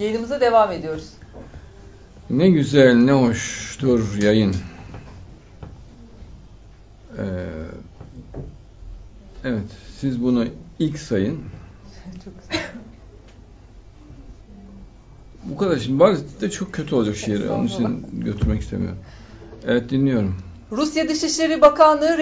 Yayınımıza devam ediyoruz. Ne güzel, ne hoştur yayın. Evet, siz bunu ilk sayın. Çok güzel. Bu kadar. Şimdi bazı de çok kötü olacak şiiri. Onun için götürmek istemiyorum. Evet, dinliyorum. Rusya Dışişleri Bakanlığı